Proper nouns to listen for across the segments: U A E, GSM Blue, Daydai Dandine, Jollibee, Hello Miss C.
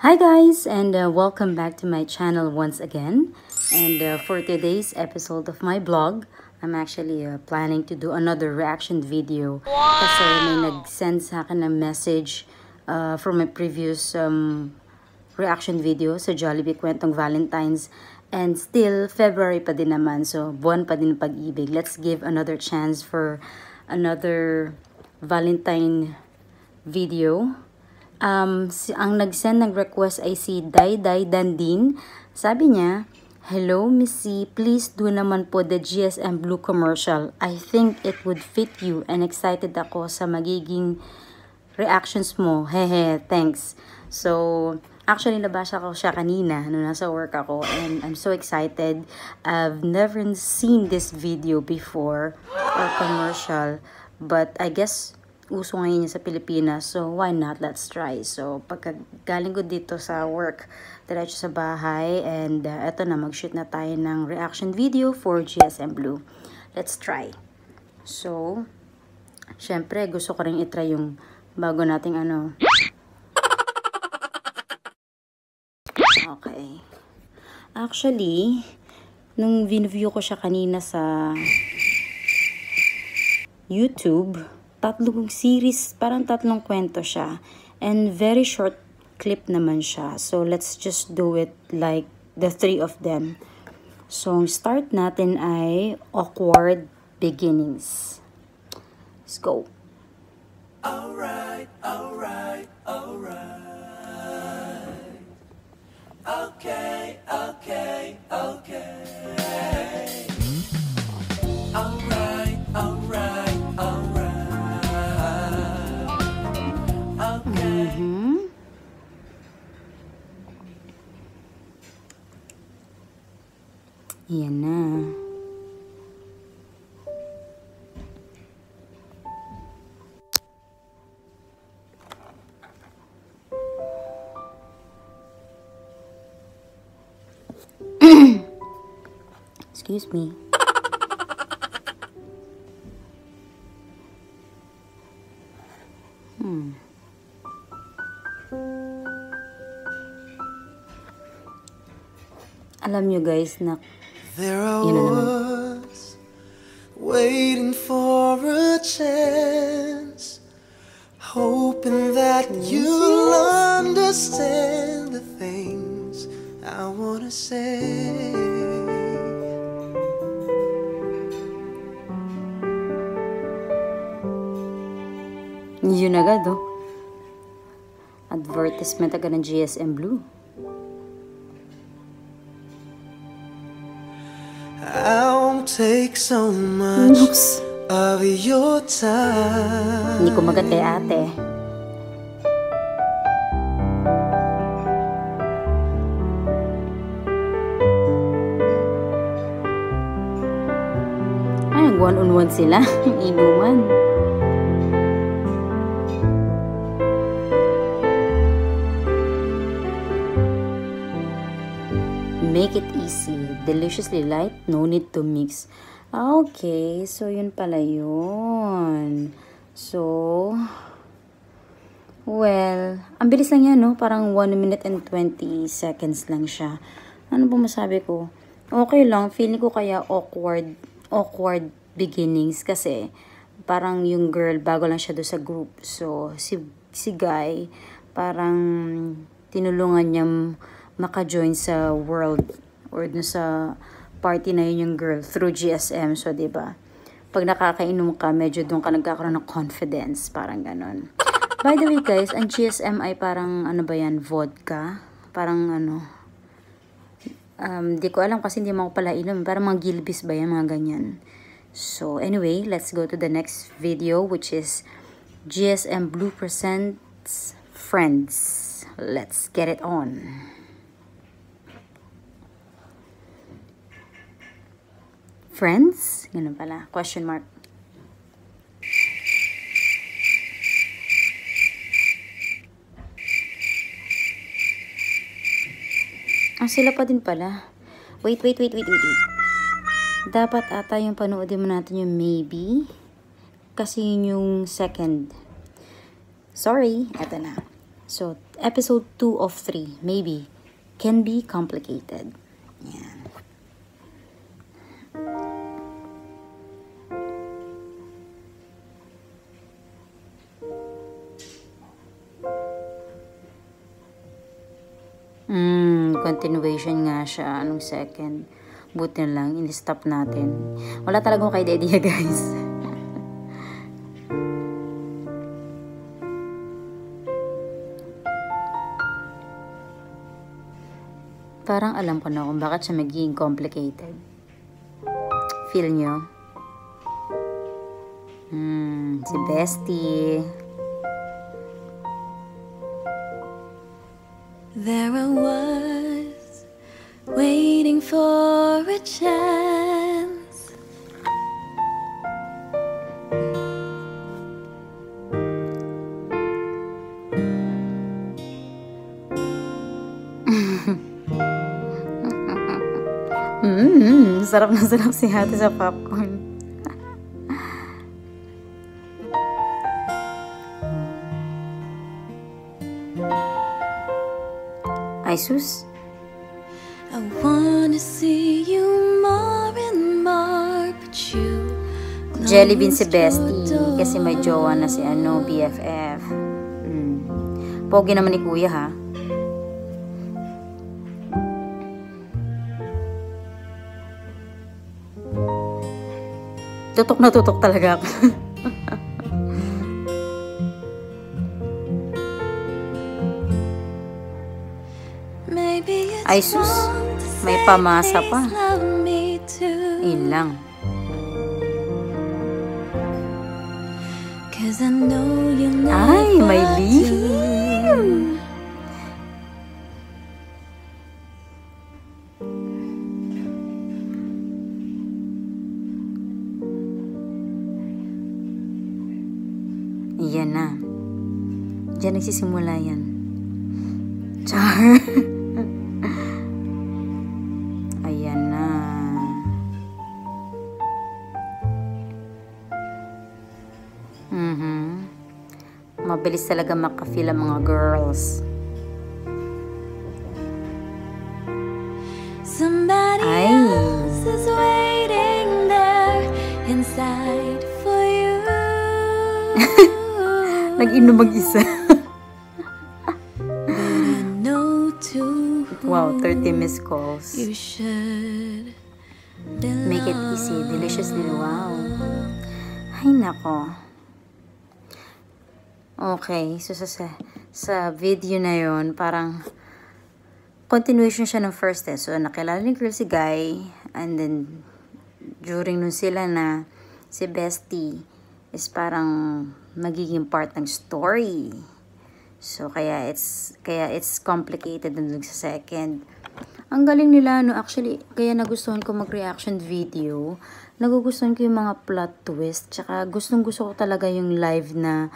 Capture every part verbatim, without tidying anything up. Hi guys, and uh, welcome back to my channel once again. And uh, for today's episode of my vlog, I'm actually uh, planning to do another reaction video. Wow. Kasi may nag-send sa akin a message uh, from my previous um, reaction video sa Jollibee Kwentong Valentines. And still, February pa din naman. So, buwan pa din pag-ibig. Let's give another chance for another Valentine video. Um, si, ang nag-send ng request ay si Daydai Dandine. Sabi niya, "Hello, Miss C. Please do naman po the G S M Blue commercial. I think it would fit you and excited ako sa magiging reactions mo. Hehe, thanks." So, actually, nabasa ko siya kanina nung nasa work ako. And I'm so excited. I've never seen this video before or commercial. But I guess uso ngayon niya sa Pilipinas, so why not, let's try. So pagka galing ko dito sa work, diretso sa bahay, and uh, eto na, mag-shoot na tayo ng reaction video for G S M Blue. Let's try. So syempre gusto ko rin itry yung bago nating ano. Okay, actually nung vin-view ko siya kanina sa YouTube, tatlong series, parang tatlong kwento siya. And very short clip naman siya. So, let's just do it like the three of them. So, start natin ay Awkward Beginnings. Let's go. Alright, alright, alright. Okay, okay, okay. Alright, alright. Yan na. Excuse me. Hmm. Alam nyo guys na there I was, waiting for a chance, hoping that you'll understand the things I want to say. Yun agad, oh. Advertisement agad ng G S M Blue. I won't take so much Oops. of your time. Hindi ko magate, ate. Ay, nag-one-on-one sila. Inuman. Make it easy. Deliciously light, no need to mix. Okay, so yun pala yun. So, well, ang bilis lang yan, no? Parang one minute and twenty seconds lang siya. Ano ba masabi ko? Okay lang, feeling ko kaya awkward, awkward beginnings kasi parang yung girl, bago lang siya doon sa group. So, si, si guy, parang tinulungan niya maka-join sa world or dun sa party na yun yung girl through G S M. So, diba? Pag nakakainom ka, medyo dun ka nagkakaroon ng confidence. Parang ganon. By the way, guys, ang G S M ay parang, ano ba yan, vodka? Parang, ano, um, di ko alam kasi hindi mo pala inom. Parang mga Gilbis ba yan, mga ganyan. So, anyway, let's go to the next video, which is G S M Blue Presents Friends. Let's get it on. Friends? Ganun pala. Question mark. Ah, sila pa din pala. Wait, wait, wait, wait, wait, wait. Dapat ata yung panoodin mo natin yung maybe. Kasi yun yung second. Sorry. Eto na. So, episode two of three, maybe, can be complicated. Yeah. Hmm, continuation nga siya. Anong second? Buti na lang, in-stop natin. Wala talagang kayo idea, guys. Parang alam ko na kung bakit siya magiging complicated. Feel nyo? Hmm, si Bestie. There I was, waiting for a chance. Mmm, sarap na sarap si Ate sa popcorn. Jesus. I want to see you more and more, but you Jollibee si Bestie kasi may jowa na si ano, B F F. Mm. Pogi naman ni Kuya, ha. Tutok na tutok talaga ako. Ay sus, may pamasa pa. Yun lang. Ay, may lihim. Yan na. Diyan nagsisimula yan. Char. Ayan na. Mm-hmm. Mabilis talaga makafeel ang mga girls. Somebody Ay. else is waiting there inside for you. Nag-inom mag-isa. Wow, thirty missed calls. You should make it easy, deliciously. Wow. Ay, nako. Okay, so sa, sa video na yon parang continuation siya ng first eh. So, nakilala ni girl si Guy, and then during nun sila na si Bestie is parang magiging part ng story. So, kaya it's, kaya it's complicated dun sa second. Ang galing nila, no, actually, kaya nagustuhan ko mag-reaction video. Nagugustuhan ko yung mga plot twist. Tsaka, gustong-gusto ko talaga yung live na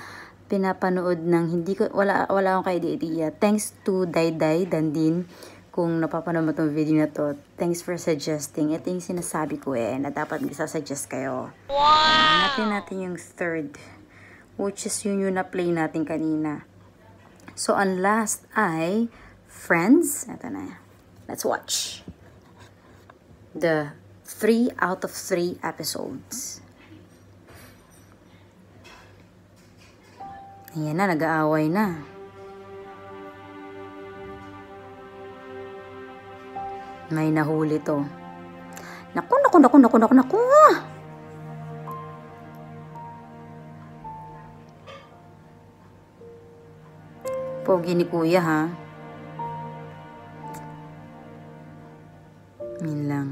pinapanood ng, hindi ko, wala, wala akong ka-idea. Thanks to Daydai Dandine, kung napapanood mo itong video na to. Thanks for suggesting. Ito yung sinasabi ko eh, na dapat isasuggest kayo. Wow! Hanapin natin yung third, which is yun yun na-play natin kanina. So, ang last ay Friends. Ito na. Let's watch the three out of three episodes. Ayan na, nag-aaway na. May nahuli to. Naku, naku, naku, naku, naku, naku. Pogi ni Kuya, ha? Yun lang.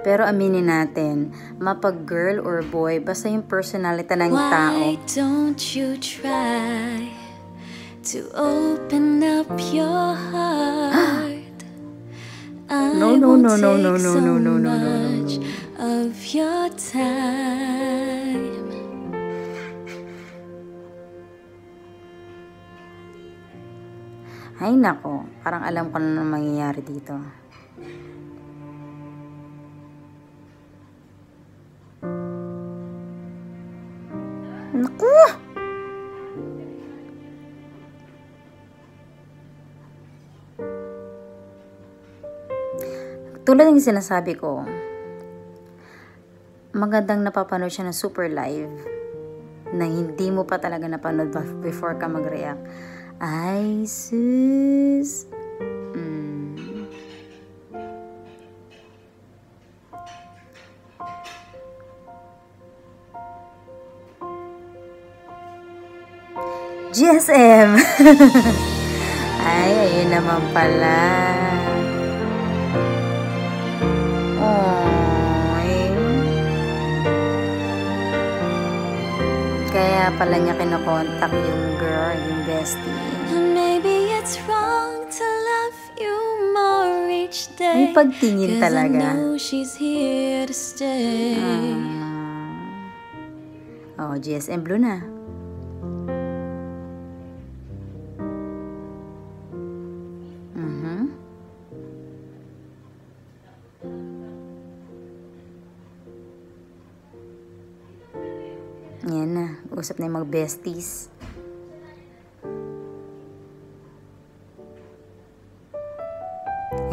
Pero aminin natin, mapag-girl or boy, basta yung personality ng tao. Why don't you try to open up your heart? No, no, no, no, no, no, no, no, no, no, no. Of your time. Ay nako, parang alam ko na mangyayari dito. Naku! Tulad ng sinasabi ko, magandang napapanood siya ng super live na hindi mo pa talaga napanood before ka mag-react. Ay, sus! Mm. G S M! Ay, ayun naman pala. Kaya pala niya kinokontak yung girl, yung bestie. Maybe it's wrong to love you more each day. May pagtingin talaga. She's here to stay. Um, oh, G S M Blue na. Mhm. Yan na. Usap na yung mga besties.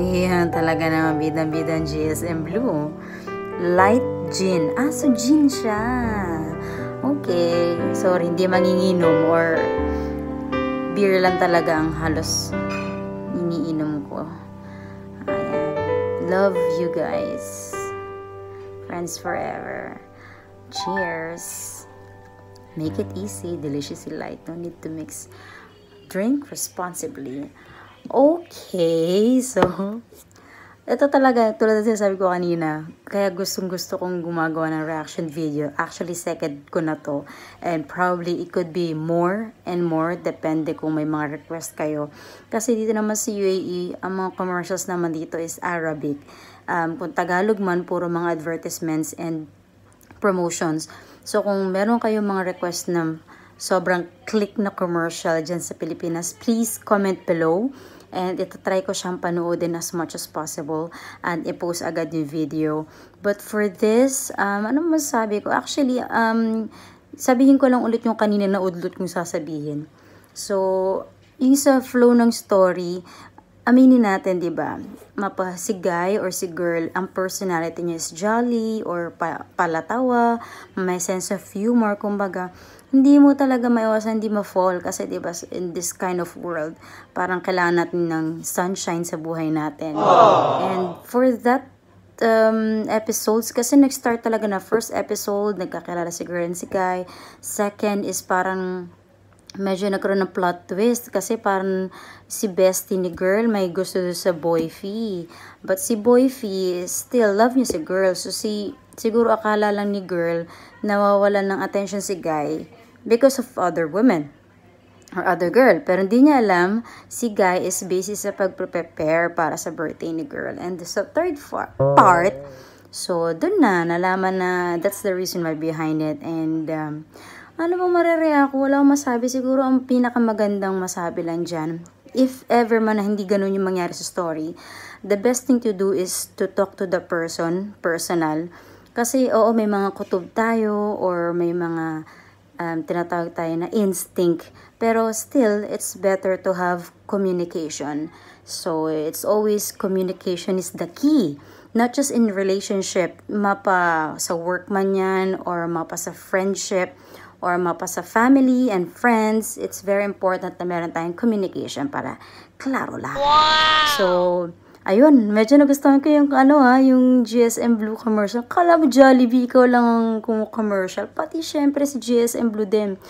Yan talaga naman. Bidang-bida ang G S M Blue. Light gin. Ah, so gin siya. Okay. Sorry, hindi manginginom or beer lang talaga ang halos iniinom ko. Ayan. Love you guys. Friends forever. Cheers. Make it easy, deliciously light. No need to mix. Drink responsibly. Okay, so ito talaga, tulad na sinasabi ko kanina, kaya gustong gusto kong gumagawa ng reaction video. Actually, second ko na to. And probably, it could be more and more. Depende kung may mga request kayo. Kasi dito naman sa U A E, ang mga commercials naman dito is Arabic. Um, kung Tagalog man, puro mga advertisements and promotions. So, kung meron kayong mga request na sobrang click na commercial dyan sa Pilipinas, please comment below. And itatry ko siyang panoodin as much as possible and i-post agad yung video. But for this, um, ano masabi ko? Actually, um, sabihin ko lang ulit yung kanina na udlot kong sasabihin. So, yung sa flow ng story, aminin natin, diba? Mapa si guy or si girl, ang personality niya is jolly or pa palatawa, may sense of humor, kumbaga. Hindi mo talaga maiwasan, hindi ma-fall kasi diba in this kind of world, parang kailangan natin ng sunshine sa buhay natin. Aww. And for that um, episodes, kasi nag-start talaga na first episode, nagkakilala si girl and si guy. Second is parang medyo nagkaroon ng plot twist kasi parang si bestie ni girl may gusto sa boy fee. But si boy fee still love niya si girl. So si, siguro akala lang ni girl nawawala ng attention si guy because of other women or other girl. Pero hindi niya alam si guy is busy sa pag-prepare para sa birthday ni girl. And sa third part, so dun na, nalaman na that's the reason why behind it. And um, ano bang marerea ko? Wala akong masabi. Siguro ang pinakamagandang masabi lang dyan, if ever man na hindi ganun yung mangyari sa story, the best thing to do is to talk to the person, personal. Kasi oo, may mga kutob tayo or may mga um, tinatawag tayo na instinct. Pero still, it's better to have communication. So, it's always communication is the key. Not just in relationship, mapa sa work man yan or mapa sa friendship or mapa sa family and friends, it's very important na meron tayong communication para klaro lahat. Wow! So, ayun, medyo nagustuhan ko yung, ano, ha, yung G S M Blue commercial. Kala mo Jollibee, ikaw lang ang kumu-commercial. Pati syempre si G S M Blue din.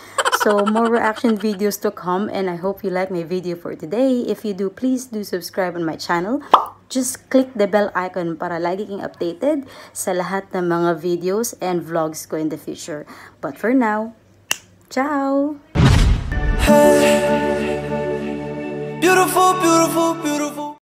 So, more reaction videos to come and I hope you like my video for today. If you do, please do subscribe on my channel. Just click the bell icon para lagi kang updated sa lahat ng mga videos and vlogs ko in the future. But for now, ciao! Hey, beautiful, beautiful, beautiful.